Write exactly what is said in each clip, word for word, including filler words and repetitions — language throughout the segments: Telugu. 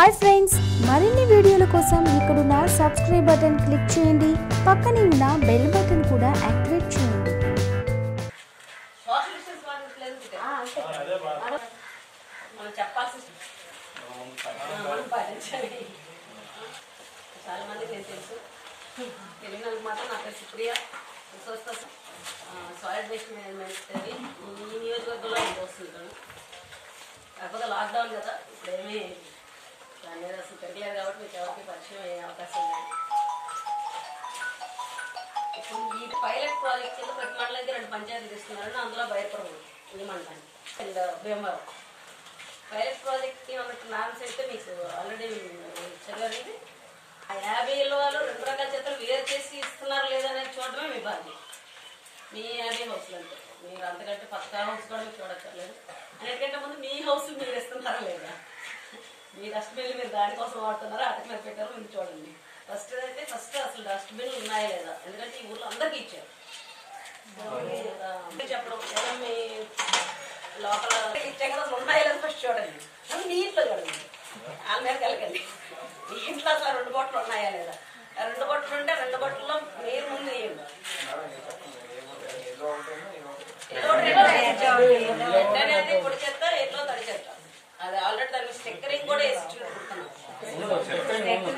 హాయ్ ఫ్రెండ్స్, మరిన్ని వీడియోల కోసం ఇక్కడ ఉన్న సబ్స్క్రైబ్ బటన్ క్లిక్ చేయండి. పక్కనే ఉన్న బెల్ బటన్ కూడా యాక్టివేట్ చేయండి. మనం చెప్పాల్సింది మనం పాటించాలి. చాలా మందికి తెలుసు, తెలుగు మాత్రం నాకు సుప్రియ సాలిడ్ వేస్ట్ మేనేజ్మెంట్ ఈ నియోజకవర్గంలో వస్తుంటాను. కాకపోతే లాక్డౌన్ కదా, ఇప్పుడేమీ దాని మీద అసలు పెరగలేదు కాబట్టి మీకు ఎవరికి పరిచయం అయ్యే అవకాశం లేదు. ఇప్పుడు ఈ పైలట్ ప్రాజెక్ట్ కింద ప్రతి మండలానికి రెండు పంచాయతీలు ఇస్తున్నారని అందులో బయటపడము ఈ మండలానికి అండ్ భీమవరం పైలట్ ప్రాజెక్ట్కి మనకి నాన్స్ అయితే మీకు ఆల్రెడీ చదివింది. ఆ యాభై ఏళ్ళ వాళ్ళు రెండు రకాల చేతులు వేరు చేసి ఇస్తున్నారు లేదనేది చూడడమే మీ బాధ్యత. మీ యాభై హౌస్లు అంటే మీరు అంతకంటే పక్కా హౌస్ కూడా మీరు చూడక్కర్లేదు. అన్నిటికంటే ముందు మీ హౌస్ మీరు ఇస్తున్నారా లేదా, మీ డస్ట్బిన్లు మీరు దానికోసం వాడుతున్నారా, అటు మీరు పెట్టారో మీరు చూడండి. ఫస్ట్ అయితే ఫస్ట్ అసలు డస్ట్బిన్లు ఉన్నాయా లేదా, ఎందుకంటే ఈ ఊర్లో అందరికీ ఇచ్చారు చెప్పడం ఏదో మీ లోపల ఇచ్చాక అసలు ఉన్నాయా లేదా ఫస్ట్ చూడండి. అది మీ ఇంట్లో చూడండి, వాళ్ళ మీద కలగండి. మీ ఇంట్లో అసలు రెండు బొట్టలు ఉన్నాయా లేదా, రెండు బొట్టలు ఉంటే రెండు బొట్టల్లో మీరు ముందు వేయండి. ఎట్లనేది పొడి చేస్తా ఎట్లో తడి చేస్తా అది ఆల్రెడీ దానికి స్టిక్కరింగ్ కూడా వేసి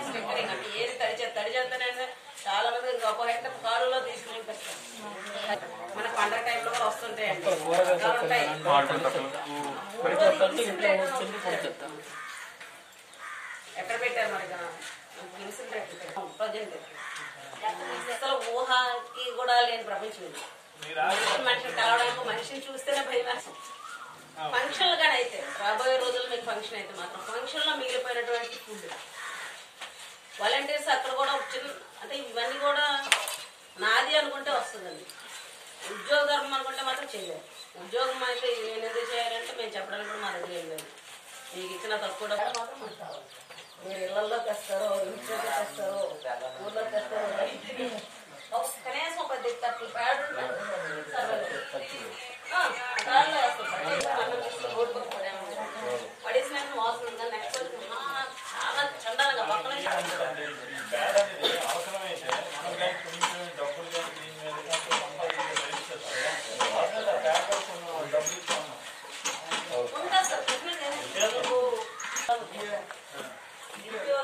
స్టిక్కరింగ్ అంటే ఏది తడి చేస్తా తడి చేస్తానైనా చాలా మంది గొప్ప అయితే కారులో తీసుకుని పెట్టారు. మన పండగ టైంలో కూడా వస్తుంటాయండి, ఉంటాయి. ఎక్కడ పెట్టారు మనకి ప్రజెంట్ అసలు ఊహాకి కూడా లేని ప్రపంచం ఇది. మనిషిని కలవడానికి మనిషిని చూస్తేనే భయం. ఫంక్షన్లు కానీ అయితే రాబోయే రోజుల్లో మీకు ఫంక్షన్ అయితే మాత్రం ఫంక్షన్లో మిగిలిపోయినటువంటి ఫుడ్ వాలంటీర్స్ అక్కడ కూడా వచ్చింది అంటే ఇవన్నీ కూడా నాది అనుకుంటే వస్తుందండి. ఉద్యోగ ధర్మం అనుకుంటే మాత్రం చేయలేదు. ఉద్యోగం అయితే నేను ఎందుకు చేయాలంటే మేము చెప్పడానికి కూడా మా దగ్గర ఏం లేదు. మీకు ఇచ్చిన తక్కువ మాత్రం మనకు కావాలి. మీరు ఇళ్లలో తెస్తారో ఇంట్లో తెస్తారో ఊళ్ళో తెస్తారో కనీసం పది తక్కువ ప్యాడ్ పడేసిన వాసన నెక్స్ట్ చాలా చాలా చండాలంగా పక్కన ఉంటారు సార్.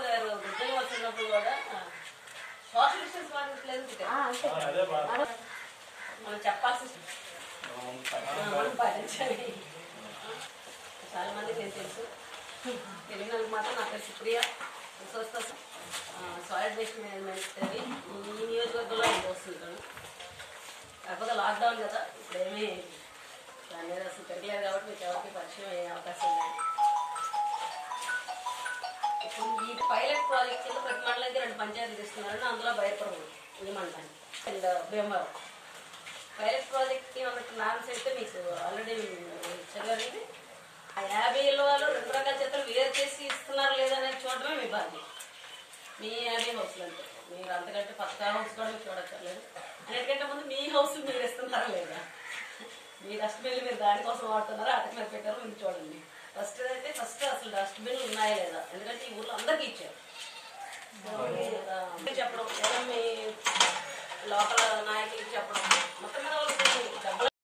గారు గుర్తులు వచ్చినప్పుడు కూడా మనం చెప్పాల్సింది మనం పాటించాలి. చాలా మందికి నేను తెలుసు, తెలుగు మాత్రం నాకు సుప్రియ సాలిడ్ వేస్ట్ మేనేజ్మెంట్ ఈ నియోజకవర్గంలో వస్తుంటాను. కాకపోతే లాక్డౌన్ కదా, ఇప్పుడేమీ దాని మీద అసలు పెరగలేదు కాబట్టి మీకు ఎవరికి పరిచయం అయ్యే అవకాశం లేదు. ఇప్పుడు ఈ పైలట్ ప్రాజెక్ట్ కింద ప్రతి మండలానికి రెండు పంచాయతీలు ఇస్తున్నారని అందులో బయటపడము ఈ మండలానికి అండ్ భీమవరం పైలట్ ప్రాజెక్ట్కి మనకి నాన్స్ అయితే మీకు ఆల్రెడీ చదివింది. ఆ యాభై ఏళ్ళ వాళ్ళు రెండు రకాల చేతులు వేరు చేసి ఇస్తున్నారు లేదనేది చూడడమే మీ బాధ్యత. మీ యాభై హౌస్లు అంటే మీరు అంతకంటే పక్కా హౌస్ కూడా మీరు చూడక్కర్లేదు. అన్నిటికంటే ముందు మీ హౌస్ మీరు ఇస్తున్నారా లేదా, మీ డస్ట్బిన్లు మీరు దానికోసం వాడుతున్నారా, అటు మీరు పెట్టారో మీరు చూడండి. ఫస్ట్ అయితే ఫస్ట్ అసలు డస్ట్బిన్లు ఉన్నాయా లేదా, ఎందుకంటే ఈ ఊర్లో అందరికీ ఇచ్చారు చెప్పడం ఏదో మీ లోపల నాయకులకి చెప్పడం మొత్తం మీద